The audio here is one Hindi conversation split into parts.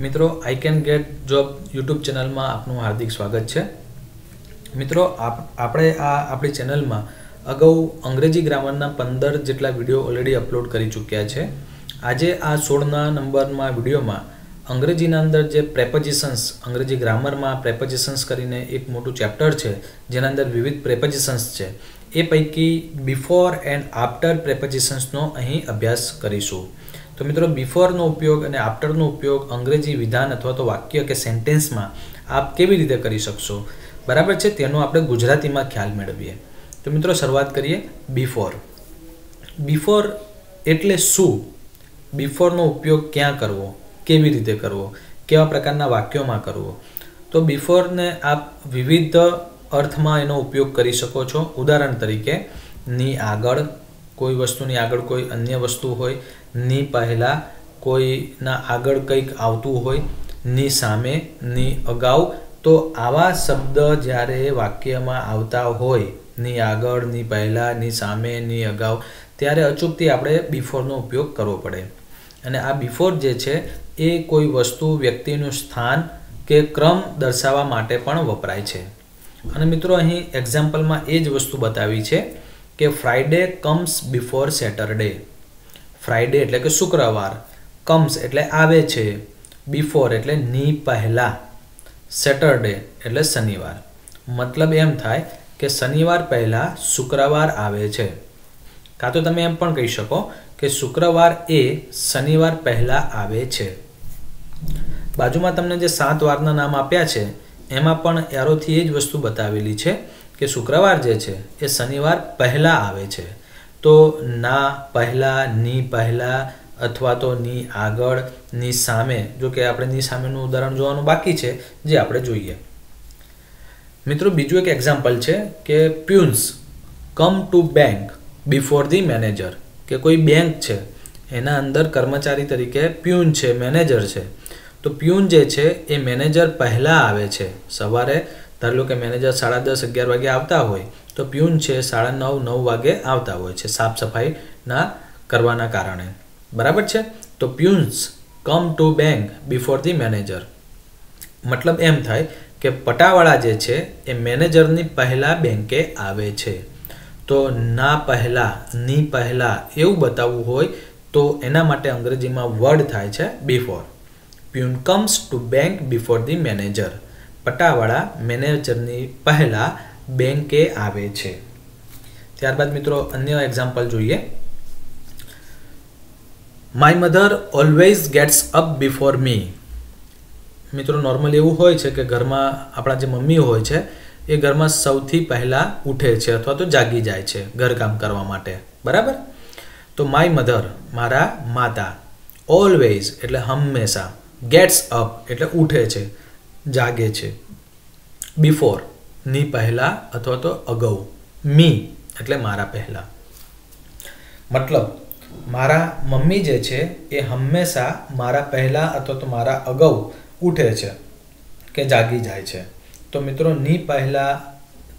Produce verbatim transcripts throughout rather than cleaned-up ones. मित्रों I can get job YouTube channel में आपनु हार्दिक स्वागत है। मित्रों आपणे आ आपणी चैनल में अगाऊ अंग्रेजी ग्रामरना पंदर जेटला विडियो ऑलरेडी अपलॉड करी चूक्या है। आजे आ सोळना नंबर में विडियो में अंग्रेजीना अंदर जे प्रेपोजिशन्स अंग्रेजी ग्रामर में प्रेपोजिशन्स करीने एक मोटू चैप्टर है जेना अंदर विविध प्रेपोजिशन्स है ए पैकी बिफोर एंड आफ्टर प्रेपोजिशन्सनो अहीं अभ्यास करीशुं। तो मित्रों बिफोरनो उपयोग अने आफ्टरनो उपयोग अंग्रेजी विधान अथवा तो वाक्य के सेंटेन्स में आप केवी रीते करी शकशो, बराबर है। तेनो आपणे गुजराती में ख्याल मेळवीए। तो मित्रों शरूआत करिए बिफोर। बिफोर एटले शुं, बिफोरनो उपयोग क्यां करवो, केवी रीते करवो, केवा प्रकारना वाक्योमां करवो। तो बिफोर ने आप विविध अर्थ में एनो उपयोग करी शको छो। उदाहरण तरीके नी आगळ कोई वस्तुनी आगळ कोई अन्य वस्तु होय, नी पहेला कोईना आगळ कंईक आवतुं होय, नी सामे, नी अगाऊ। तो आवा शब्द ज्यारे वाक्यमां आवता होय, नी आगळ, नी पहेला, नी सामे, नी अगाऊ, त्यारे अचूकथी आपणे बिफोरनो उपयोग करवो पड़े। अने आ बिफोर जे छे ए कोई वस्तु व्यक्तिनु स्थान के क्रम दर्शावा माटे पण वपराय छे। अने मित्रों अहीं एक्जाम्पल में ए ज वस्तु बतावी छे के Friday comes before Saturday. Friday एटले के शुक्रवार, कम्स एटले आवे छे, बिफोर एटले नी पहेला, सैटरडे एटले शनिवार। मतलब एम थाय के शनिवार पहेला शुक्रवार आवे छे। का तो तमे एम पण कही शको के शुक्रवार ए शनिवार पहला आवे छे। बाजू में तमने जे सात वारना नाम आप्या छे एमां पण एरोथी ए ज वस्तु बतावेली छे के शुक्रवार जे छे ए शनिवार पहला आवे छे। तो ना पहला, नी पहला अथवा तो नी आगळ, नी सामे, जो के आपणे नी सामेनुं उदाहरण जोवानुं बाकी छे जे आपणे जोईए। मित्रों बीजो एक एक्जाम्पल छे के peons come to bank before the manager. के कोई बैंक है एना अंदर कर्मचारी तरीके प्यून है, मैनेजर है। तो प्यून जे है ए मैनेजर पहला आवे छे। सवारे धार लो के मैनेजर साढ़ा दस अगियार वागे आता हो तो प्यून है साढ़ा नौ नौ वागे आता हो साफ सफाई ना करवाना कारणे, बराबर है। तो peons come to bank before the manager. मतलब एम थाय के पटावाड़ा जे है ए मैनेजरनी पहला बैंके आवे छे। तो ना पहला, नी पहला एवं बतावू होय तो एना माटे अंग्रेजी में वर्ड थाय छे before. Peon comes to bank before the manager, पटावाड़ा मैनेजरनी पहला बैंके आवे छे। त्यारबाद मित्रों अन्य एक्जाम्पल जोईए। My mother always gets up before me. मित्रों नॉर्मल एवं होय छे के घर में आपणा जे मम्मी होय छे ए घर में सौथी पहला उठे छे अथवा तो जागी जाए छे घर काम करवा माटे, बराबर। तो माय मधर मारा माता, ऑलवेज एटले हमेशा, गेट्स अप एटले उठे छे, जागे छे, बिफोर नी पहला अथवा तो अगाऊ, मी एटले मारा पहला। मतलब मारा मम्मी जे छे ए हमेशा मारा पहला अथवा तो मारा अगाऊ उठे छे के जागी जाए छे। तो मित्रों नी पहला,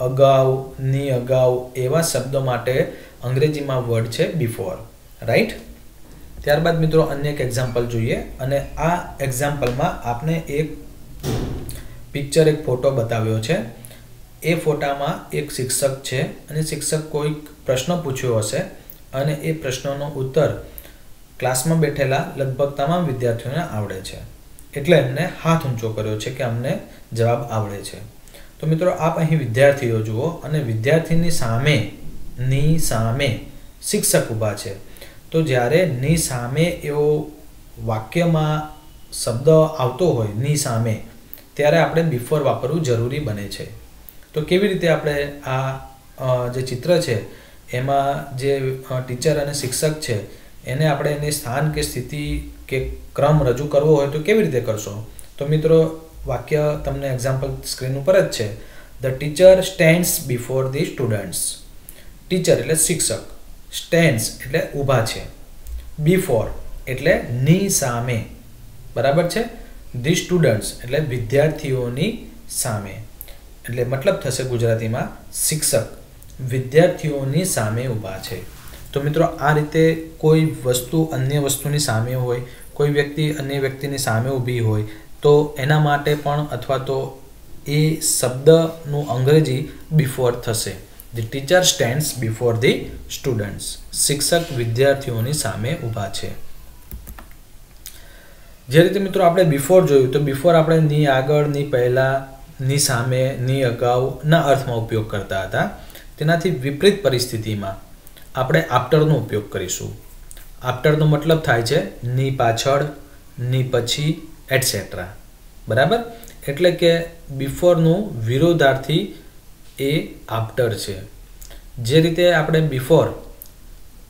अगाऊ, नी अगाऊ एवा शब्दों माटे अंग्रेजी में वर्ड है बिफोर, राइट। त्यारबाद मित्रों अन्य एक एक्जाम्पल जोईए। अने आ एक्जाम्पल में आपने एक पिक्चर, एक फोटो बताव्यो छे। ए फोटा में एक शिक्षक छे अने शिक्षक कोई प्रश्न पूछ्यो हशे अने ए प्रश्नोनो उत्तर क्लास में बैठेला लगभग तमाम विद्यार्थीओने आवड़े छे एटले एमने हाथ ऊंचो कर्यो छे के अमने जवाब आवड़े छे। तो मित्रों आप अहीं विद्यार्थीओ जुओ अने विद्यार्थीनी सामे, नी सामे शिक्षक ऊभा छे। तो ज्यारे नी सामे एवो वाक्यमां शब्द आवतो होय, नी सामे, त्यारे आपणे बिफोर वापरवुं जरूरी बने छे। तो केवी रीते आपणे आ जे चित्र छे एमां जे टीचर अने शिक्षक छे एने आपणे एनी स्थान के स्थिति के क्रम रजू करवो होय तो केवी रीते करशो। तो मित्रों वाक्य तमने एक्जाम्पल स्क्रीन पर ज छे। The teacher stands before the students. Teacher एटले शिक्षक, स्टेन्ड्स एटले ऊभा छे, बिफोर एटले नी सामे, बराबर छे, दी स्टूडंट्स एटले विद्यार्थीओनी सामे। एटले मतलब थशे गुजराती में शिक्षक विद्यार्थीओनी सामे ऊभा छे। तो मित्रों आ रीते कोई वस्तु अन्य वस्तुनी सामे होय, कोई व्यक्ति अन्य व्यक्तिની સામે ઊભી હોય તો એના માટે પણ અથવા તો એ શબ્દનું અંગ્રેજી બિફોર થશે. The teacher stands before the students. શિક્ષક વિદ્યાર્થીઓની સામે ઊભા છે. જે રીતે મિત્રો આપણે બિફોર જોયું તો બિફોર આપણે ની આગળ ની પહેલા ની સામે ની અગાઉ ના અર્થમાં ઉપયોગ કરતા હતા. તેનાથી વિપરીત પરિસ્થિતિમાં આપણે आफ्टर નો ઉપયોગ કરીશું. आफ्टर નો मतलब થાય છે ની પાછળ ની પછી એટસેટ્રા બરાબર. એટલે કે બિફોર નું વિરોધાર્થી એ आफ्टर છે. જે રીતે આપણે બિફોર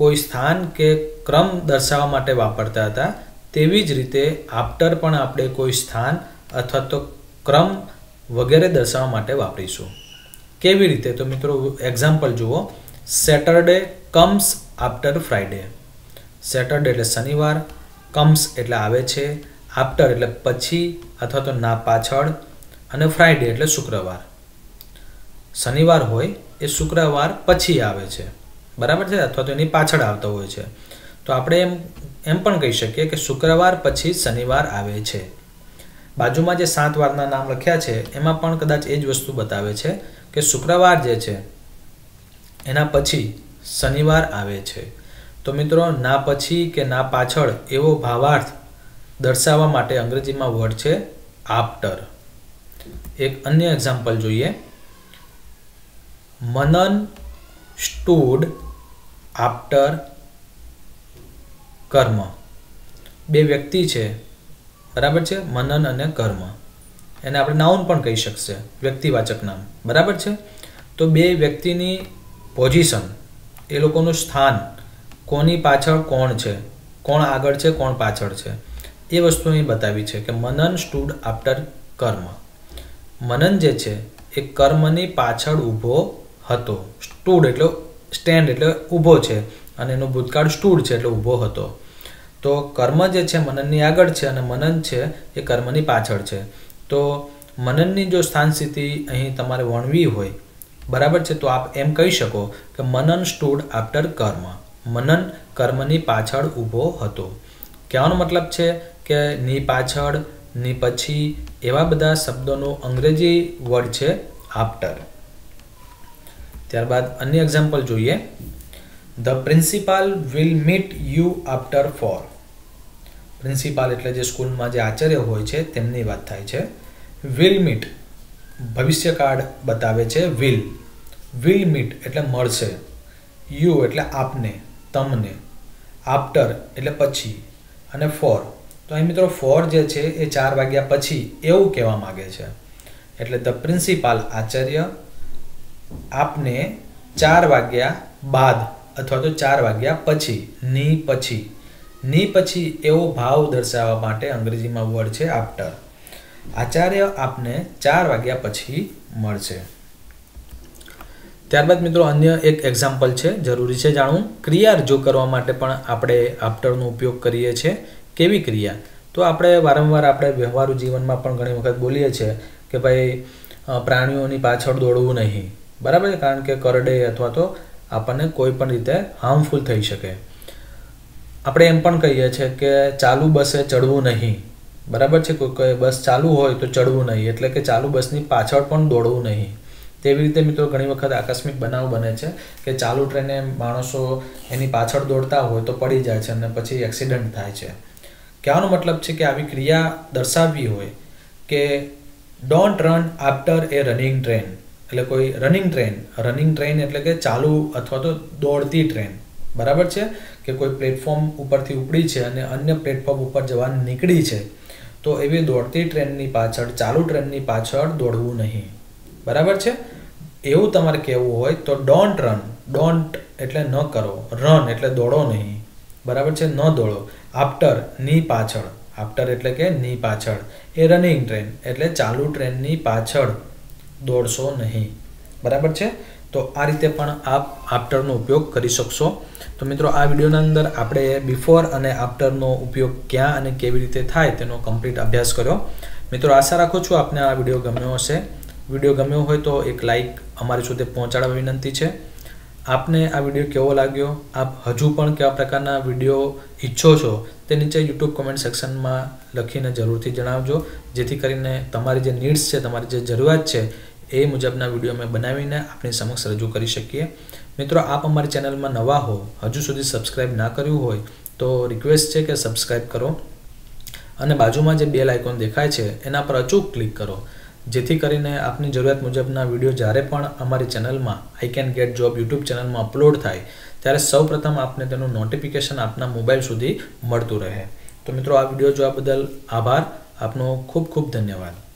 કોઈ સ્થાન કે ક્રમ દર્શાવવા માટે વાપરતા હતા तेवी ज रीते आफ्टर पण आपणे कोई स्थान अथवा तो क्रम वगैरे दर्शावा माटे वापरीशुं. केवी रीते तो मित्रों एक्जाम्पल जुओ. Saturday comes after Friday. Saturday एटले शनिवार, कम्स एटले आवे छे, आफ्टर एटले पछी अथवा तो ना पाछळ, अने फ्राइडे एटले शुक्रवार. शनिवार होय ए शुक्रवार पछी आवे छे बराबर छे अथवा तो एनी पाछळ आवतो होय छे. तो आपणे एम एम पण कही सकीए कि शुक्रवार पछी शनिवार आवे छे. बाजुमां जे सात वारना नाम लख्या छे एमां पण कदाच ए ज वस्तु बतावे छे कि शुक्रवार जे छे एना पछी शनिवार आवे छे. तो मित्रों ना पछी के ना पाछळ एवो भावार्थ दर्शाववा माटे अंग्रेजीमां वर्ड छे आफ्टर. एक अन्य एक्जाम्पल जोईए. मनन स्टूड आफ्टर कर्म. बे व्यक्ति है बराबर है. मनन अने कर्म एने आपणे नाउन पण कही शकशे व्यक्तिवाचक नाम बराबर है. तो बे व्यक्तिनी पोजिशन ए लोकोनुं स्थान कोनी पाछळ कोण छे कोण आगळ छे कोण पाछळ छे ए वस्तु अहीं बतावी छे कि मनन स्टूड आफ्टर कर्म. मनन जे छे ए कर्मनी पाछळ ऊभो हतो. स्टूड एटले स्टेन्ड एटले ऊभो छे अने एनो भूतकाळ स्टूड छे एटले ऊभो हतो. तो कर्म जे छे मनननी आगळ छे अने मनन छे ए कर्मनी पाछळ छे. तो मनननी जो स्थान स्थिति अहीं तमारे वर्णवी होय बराबर छे तो आप एम कही शको के मनन स्टूड आफ्टर कर्म. मनन कर्मनी पाछळ ऊभो हतो. कहेवानो मतलब छे के नी पाछळ नी पछी एवा बधा शब्दोनो अंग्रेजी वर्ड छे आफ्टर. त्यारबाद अन्य एक्जाम्पल जोईए. The principal will meet you after four. Principal એટલે જે સ્કૂલમાં જે આચાર્ય હોય છે તેમની વાત થાય છે. વિલ મીટ ભવિષ્યકાળ બતાવે છે. વિલ વિલ મીટ એટલે મળશે. યુ એટલે આપને તમને. આફ્ટર એટલે પછી અને ફોર તો અહીં મિત્રો ફોર જે છે એ ચાર વાગ્યા પછી એવું કહેવા માગે છે. એટલે ધ પ્રિન્સિપાલ આચાર્ય આપને ચાર વાગ્યા बाद अथवा तो चार वाग्या पछी नी पछी नी पछी एवो भाव दर्शावा माटे अंग्रेजी में वर्ड है आफ्टर. आचार्य आपने चार वाग्या पछी मळशे. त्यारबाद मित्रों अन्य एक एक्जाम्पल है. जरूरी है जाणवू क्रिया रजू करवा माटे पण आपणे आफ्टर नो उपयोग करीए छे. केवी क्रिया तो आपणे वारंवार आपणे व्यवहारू जीवन में पण घणी वखत बोलीए छे कि भाई प्राणीओनी पाछळ दौड़वू नहीं बराबर है कारण के करडे अथवा तो આપણને કોઈપણ રીતે હાર્મફુલ થઈ શકે. આપણે એમ પણ કહીએ છીએ કે ચાલુ બસે ચડવું નહીં બરાબર છે. કોઈ કોઈ બસ ચાલુ હોય તો ચડવું નહીં એટલે કે ચાલુ બસની પાછળ પણ દોડવું નહીં. તેવી રીતે મિત્રો ઘણી વખત આકસ્મિક બનાવ બને છે કે ચાલુ ટ્રેને માણસો એની પાછળ દોડતા હોય તો પડી જાય છે અને પછી એક્સિડન્ટ થાય છે. કહેવાનો મતલબ છે કે આવી ક્રિયા દર્શાવવી હોય કે don't run after a running train એટલે कोई रनिंग ट्रेन रनिंग ट्रेन एट्ले कि चालू अथवा तो दौड़ती ट्रेन बराबर है कि कोई प्लेटफॉर्म उपरथी उपड़ी है और अन्य प्लेटफॉर्म पर जवा निकली है तो एवी दौड़ती ट्रेन नी पाछळ चालू ट्रेन नी पाछळ दौड़वू नहीं बराबर है. एवं तमारे कहेवू होय तो डोंट रन. डोंट एट्ले न करो. रन एट्ले दौड़ो नहीं बराबर है न दौड़ो. आफ्टर नी पाछळ आफ्टर एट्ले कि नी पाछळ ए रनिंग ट्रेन एट्ले चालू ट्रेन नी पाछळ दौड़शो नहीं बराबर है. तो आ रीते पण आप आफ्टर नो उपयोग करी शकशो. तो मित्रों आ विडियोना अंदर आपणे बिफोर अने आफ्टर नो उपयोग क्यां अने केवी रीते थाय तेनो कम्प्लीट अभ्यास कर्यो. मित्रों आशा राखू छूं आपने आ विडियो गम्यो हशे. विडियो गम्यो होय तो एक लाइक अमारी सुधी पहोंचाडवा विनंती है. आपने आ विडियो केवो लाग्यो, आप हजू पण केवा प्रकारना विडियो इच्छो छो ते नीचे यूट्यूब कमेंट सेक्शन में लखीने जरूरथी जणावजो, जेथी करीने तमारी जे नीड्स छे, तमारी जे जरूरत छे ए मुजबना विडियो में बनावीने अपनी समक्ष रजू करी शकीए। मित्रों, आप अमारी चेनल में नवा हो, हजू सुधी सब्सक्राइब ना कर्युं होय तो रिक्वेस्ट है कि सब्सक्राइब करो और बाजू में जो बेल आइकॉन देखाय छे एना पर अचूक क्लिक करो, जेथी करीने आपनी जरूरत मुजबना विडियो ज्यारे पण अमारी चेनल में I can get job YouTube channel में अपलॉड थाय त्यारे सौप्रथम आपने तेनुं नोटिफिकेशन आपना मोबाइल सुधी मळतुं रहे। तो मित्रों, आ विडियो जोवा बदल आभार, आपनो खूब खूब धन्यवाद।